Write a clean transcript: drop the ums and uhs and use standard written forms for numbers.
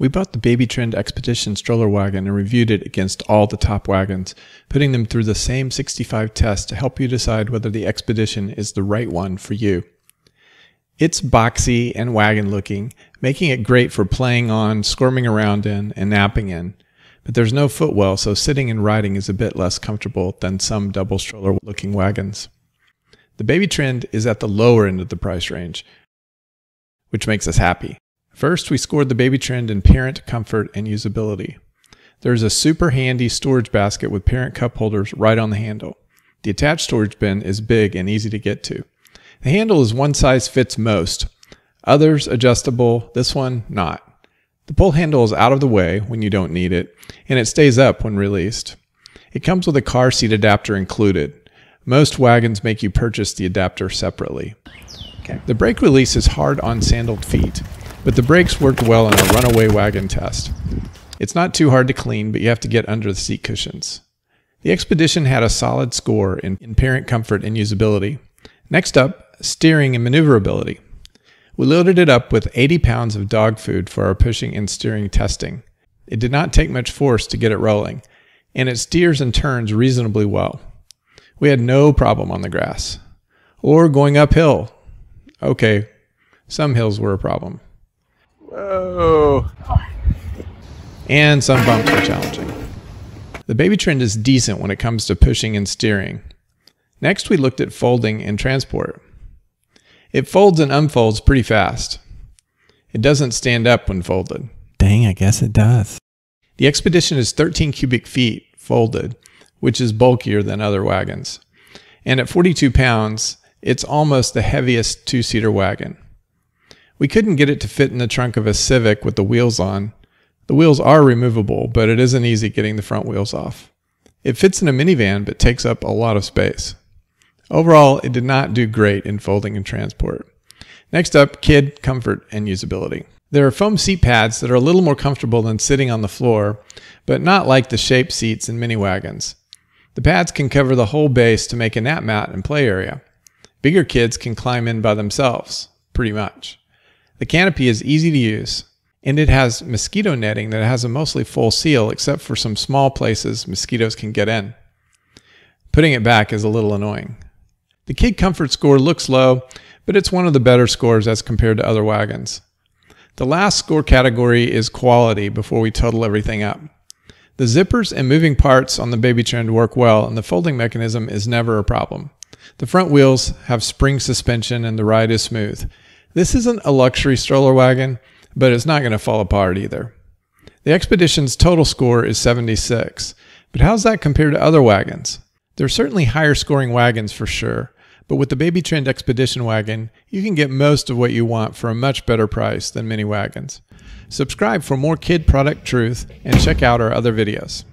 We bought the Baby Trend Expedition stroller wagon and reviewed it against all the top wagons, putting them through the same 65 tests to help you decide whether the Expedition is the right one for you. It's boxy and wagon looking, making it great for playing on, squirming around in, and napping in. But there's no footwell, so sitting and riding is a bit less comfortable than some double stroller looking wagons. The Baby Trend is at the lower end of the price range, which makes us happy. First, we scored the Baby Trend in parent comfort and usability. There's a super handy storage basket with parent cup holders right on the handle. The attached storage bin is big and easy to get to. The handle is one size fits most. Others adjustable, this one not. The pull handle is out of the way when you don't need it, and it stays up when released. It comes with a car seat adapter included. Most wagons make you purchase the adapter separately. Okay. The brake release is hard on sandaled feet, but the brakes worked well on a runaway wagon test. It's not too hard to clean, but you have to get under the seat cushions. The Expedition had a solid score in parent comfort and usability. Next up, steering and maneuverability. We loaded it up with 80 pounds of dog food for our pushing and steering testing. It did not take much force to get it rolling, and it steers and turns reasonably well. We had no problem on the grass or going uphill. Okay, some hills were a problem. Whoa. And some bumps are challenging. The Baby Trend is decent when it comes to pushing and steering. Next, we looked at folding and transport. It folds and unfolds pretty fast. It doesn't stand up when folded. Dang, I guess it does. The Expedition is 13 cubic feet folded, which is bulkier than other wagons. And at 42 pounds, it's almost the heaviest two-seater wagon. We couldn't get it to fit in the trunk of a Civic with the wheels on. The wheels are removable, but it isn't easy getting the front wheels off. It fits in a minivan, but takes up a lot of space. Overall, it did not do great in folding and transport. Next up, kid comfort and usability. There are foam seat pads that are a little more comfortable than sitting on the floor, but not like the shaped seats in mini wagons. The pads can cover the whole base to make a nap mat and play area. Bigger kids can climb in by themselves, pretty much. The canopy is easy to use, and it has mosquito netting that has a mostly full seal except for some small places mosquitoes can get in. Putting it back is a little annoying. The kid comfort score looks low, but it's one of the better scores as compared to other wagons. The last score category is quality before we total everything up. The zippers and moving parts on the Baby Trend work well, and the folding mechanism is never a problem. The front wheels have spring suspension and the ride is smooth. This isn't a luxury stroller wagon, but it's not going to fall apart either. The Expedition's total score is 76, but how's that compared to other wagons? There are certainly higher scoring wagons for sure, but with the Baby Trend Expedition wagon, you can get most of what you want for a much better price than many wagons. Subscribe for more kid product truth and check out our other videos.